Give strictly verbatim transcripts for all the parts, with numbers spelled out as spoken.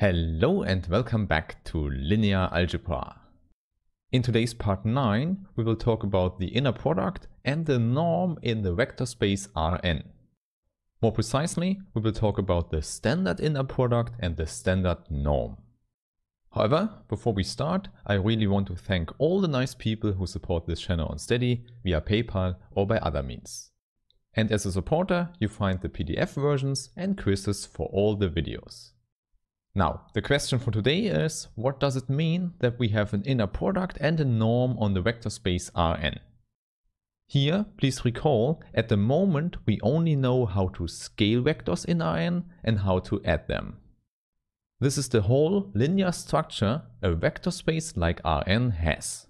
Hello and welcome back to Linear Algebra. In today's part nine, we will talk about the inner product and the norm in the vector space R n. More precisely, we will talk about the standard inner product and the standard norm. However, before we start, I really want to thank all the nice people who support this channel on Steady, via PayPal or by other means. And as a supporter, you find the P D F versions and quizzes for all the videos. Now, the question for today is, what does it mean that we have an inner product and a norm on the vector space R n? Here, please recall, at the moment we only know how to scale vectors in R n and how to add them. This is the whole linear structure a vector space like R n has.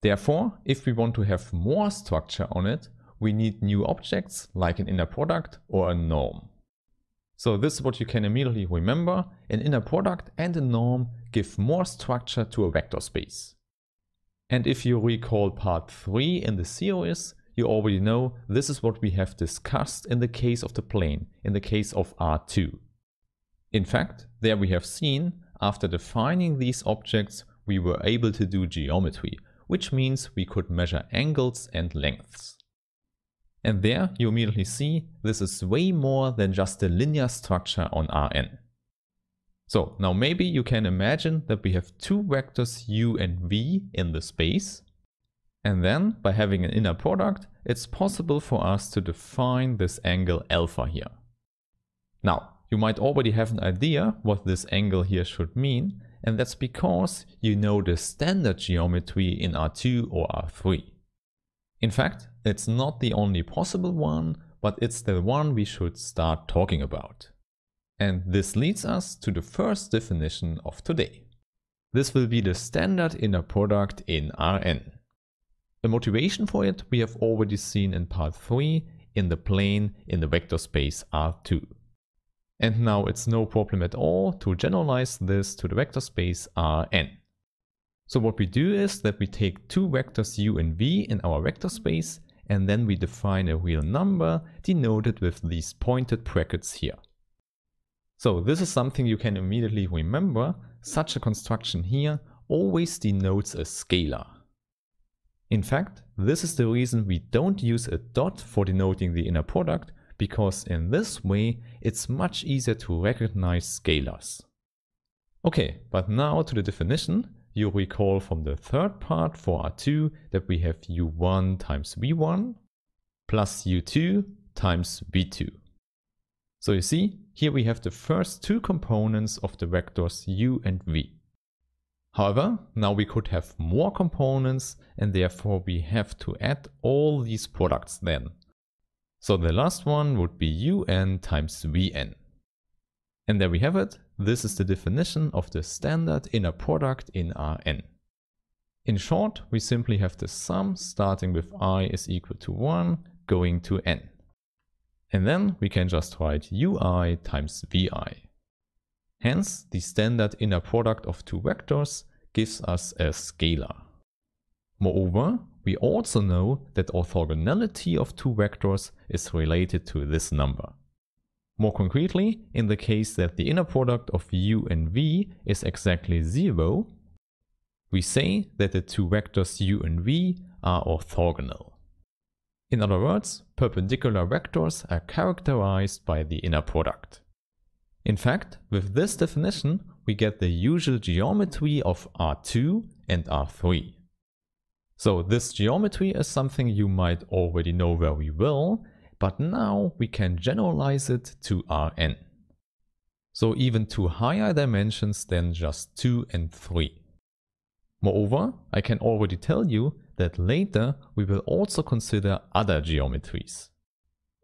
Therefore, if we want to have more structure on it, we need new objects like an inner product or a norm. So this is what you can immediately remember, an inner product and a norm give more structure to a vector space. And if you recall part three in the series, you already know this is what we have discussed in the case of the plane, in the case of R two. In fact, there we have seen, after defining these objects, we were able to do geometry, which means we could measure angles and lengths. And there you immediately see this is way more than just a linear structure on R n. So now maybe you can imagine that we have two vectors u and v in the space. And then by having an inner product, it's possible for us to define this angle alpha here. Now you might already have an idea what this angle here should mean, and that's because you know the standard geometry in R two or R three. In fact, it's not the only possible one, but it's the one we should start talking about. And this leads us to the first definition of today. This will be the standard inner product in R n. The motivation for it we have already seen in part three in the plane in the vector space R two. And now it's no problem at all to generalize this to the vector space R n. So what we do is that we take two vectors u and v in our vector space, and then we define a real number denoted with these pointed brackets here. So this is something you can immediately remember. Such a construction here always denotes a scalar. In fact, this is the reason we don't use a dot for denoting the inner product, because in this way it's much easier to recognize scalars. Okay, but now to the definition. You recall from the third part for R two that we have u one times v one plus u two times v two. So you see, here we have the first two components of the vectors u and v. However, now we could have more components, and therefore we have to add all these products then. So the last one would be un times vn. And there we have it. This is the definition of the standard inner product in R n. In short, we simply have the sum starting with I is equal to one going to n. And then we can just write ui times vi. Hence, the standard inner product of two vectors gives us a scalar. Moreover, we also know that orthogonality of two vectors is related to this number. More concretely, in the case that the inner product of u and v is exactly zero, we say that the two vectors u and v are orthogonal. In other words, perpendicular vectors are characterized by the inner product. In fact, with this definition, we get the usual geometry of R two and R three. So this geometry is something you might already know very well, but now we can generalize it to R n. So even to higher dimensions than just two and three. Moreover, I can already tell you that later we will also consider other geometries.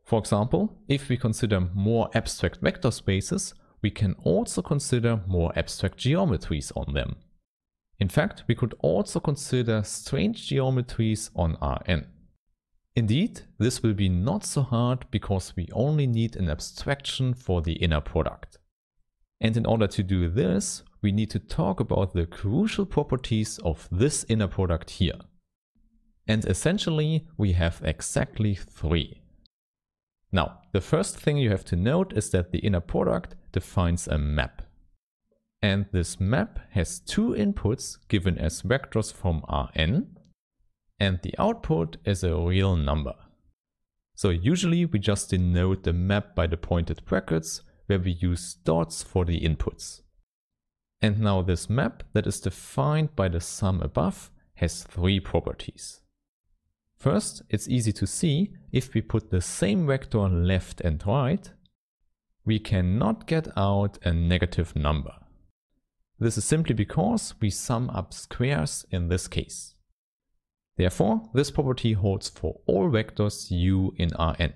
For example, if we consider more abstract vector spaces, we can also consider more abstract geometries on them. In fact, we could also consider strange geometries on R n. Indeed, this will be not so hard because we only need an abstraction for the inner product. And in order to do this, we need to talk about the crucial properties of this inner product here. And essentially, we have exactly three. Now, the first thing you have to note is that the inner product defines a map. And this map has two inputs given as vectors from Rn, and the output is a real number. So usually we just denote the map by the pointed brackets, where we use dots for the inputs. And now this map that is defined by the sum above has three properties. First, it's easy to see if we put the same vector left and right, we cannot get out a negative number. This is simply because we sum up squares in this case. Therefore, this property holds for all vectors u in Rn.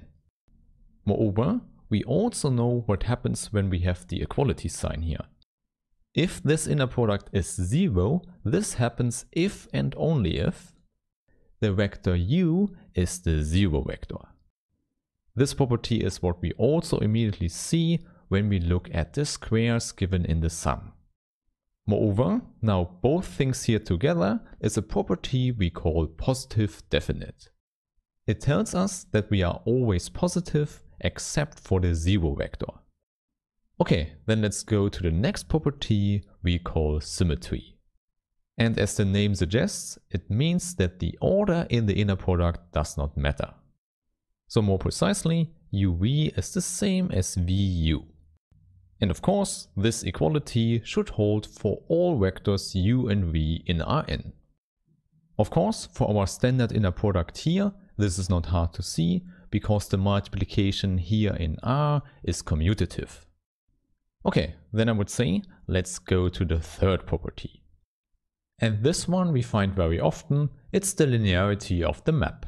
Moreover, we also know what happens when we have the equality sign here. If this inner product is zero, this happens if and only if the vector u is the zero vector. This property is what we also immediately see when we look at the squares given in the sum. Moreover, now both things here together is a property we call positive definite. It tells us that we are always positive except for the zero vector. Okay, then let's go to the next property we call symmetry. And as the name suggests, it means that the order in the inner product does not matter. So more precisely, uv is the same as vu. And of course, this equality should hold for all vectors u and v in Rn. Of course, for our standard inner product here, this is not hard to see, because the multiplication here in R is commutative. Okay, then I would say, let's go to the third property. And this one we find very often, it's the linearity of the map.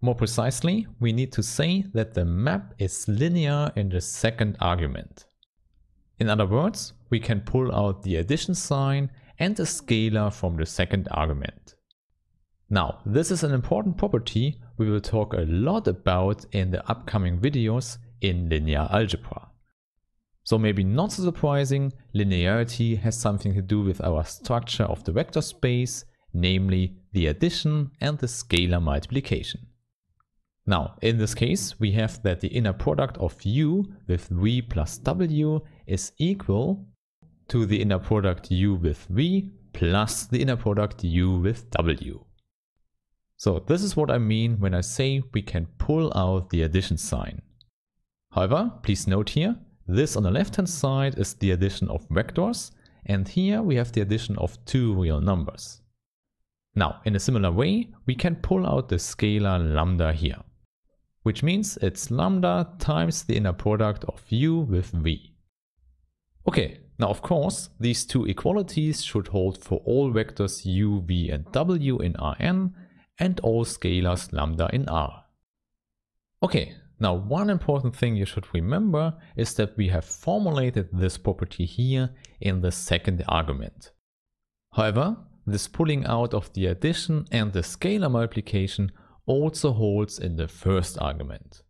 More precisely, we need to say that the map is linear in the second argument. In other words, we can pull out the addition sign and the scalar from the second argument. Now, this is an important property we will talk a lot about in the upcoming videos in linear algebra. So maybe not so surprising, linearity has something to do with our structure of the vector space, namely the addition and the scalar multiplication. Now, in this case, we have that the inner product of u with v plus w is equal to the inner product u with v plus the inner product u with w. So this is what I mean when I say we can pull out the addition sign. However, please note here, this on the left hand side is the addition of vectors, and here we have the addition of two real numbers. Now, in a similar way, we can pull out the scalar lambda here, which means it's lambda times the inner product of u with v. Okay, now of course, these two equalities should hold for all vectors u, v and w in Rn and all scalars lambda in R. Okay, now one important thing you should remember is that we have formulated this property here in the second argument. However, this pulling out of the addition and the scalar multiplication also holds in the first argument.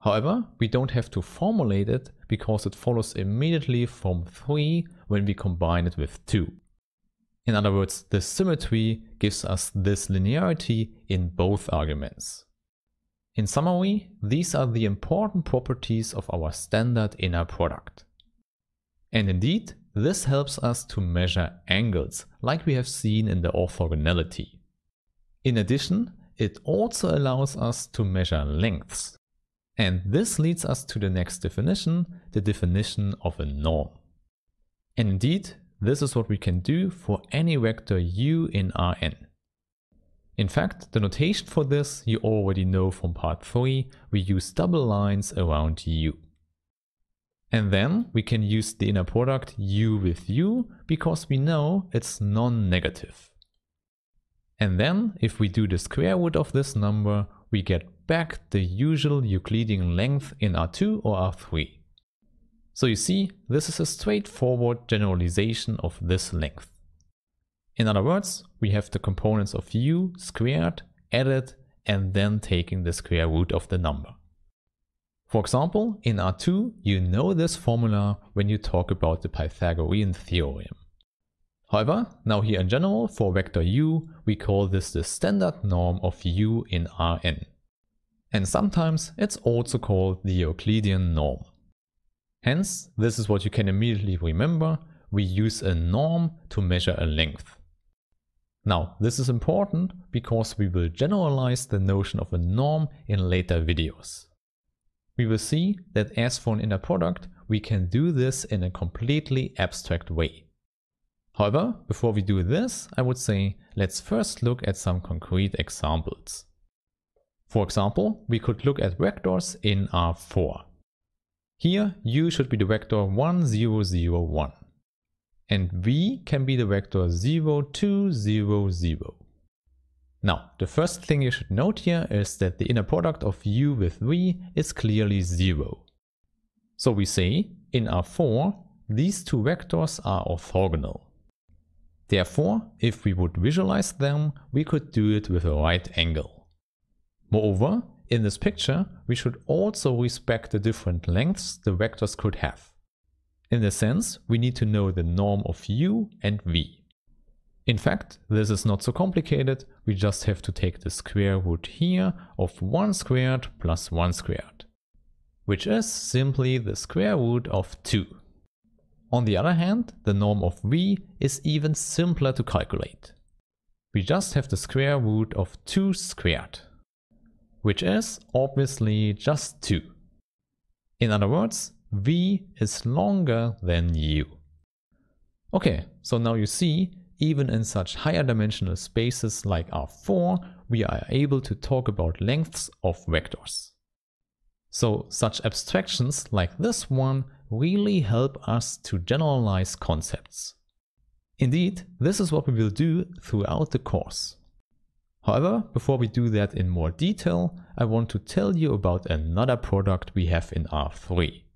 However, we don't have to formulate it because it follows immediately from three when we combine it with two. In other words, the symmetry gives us this linearity in both arguments. In summary, these are the important properties of our standard inner product. And indeed, this helps us to measure angles, like we have seen in the orthogonality. In addition, it also allows us to measure lengths. And this leads us to the next definition, the definition of a norm. And indeed, this is what we can do for any vector u in Rn. In fact, the notation for this you already know from part three, we use double lines around u. And then we can use the inner product u with u because we know it's non-negative. And then if we do the square root of this number, we get back the usual Euclidean length in R two or R three. So you see, this is a straightforward generalization of this length. In other words, we have the components of u squared, added, and then taking the square root of the number. For example, in R two, you know this formula when you talk about the Pythagorean theorem. However, now here in general, for vector u, we call this the standard norm of u in Rn. And sometimes it's also called the Euclidean norm. Hence, this is what you can immediately remember we use a norm to measure a length. Now, this is important because we will generalize the notion of a norm in later videos. We will see that as for an inner product, we can do this in a completely abstract way. However, before we do this, I would say, let's first look at some concrete examples. For example, we could look at vectors in R four. Here, U should be the vector one, zero, zero, one. And V can be the vector zero, two, zero, zero. Now, the first thing you should note here is that the inner product of U with V is clearly zero. So we say, in R four, these two vectors are orthogonal. Therefore, if we would visualize them, we could do it with a right angle. Moreover, in this picture, we should also respect the different lengths the vectors could have. In this sense, we need to know the norm of U and V. In fact, this is not so complicated, we just have to take the square root here of one squared plus one squared, which is simply the square root of two. On the other hand, the norm of V is even simpler to calculate. We just have the square root of two squared, which is obviously just two. In other words, V is longer than U. Okay, so now you see, even in such higher dimensional spaces like R four, we are able to talk about lengths of vectors. So such abstractions like this one really help us to generalize concepts. Indeed, this is what we will do throughout the course. However, before we do that in more detail, I want to tell you about another product we have in R three.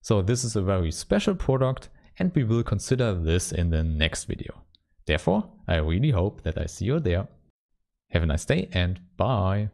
So this is a very special product, and we will consider this in the next video. Therefore, I really hope that I see you there. Have a nice day and bye!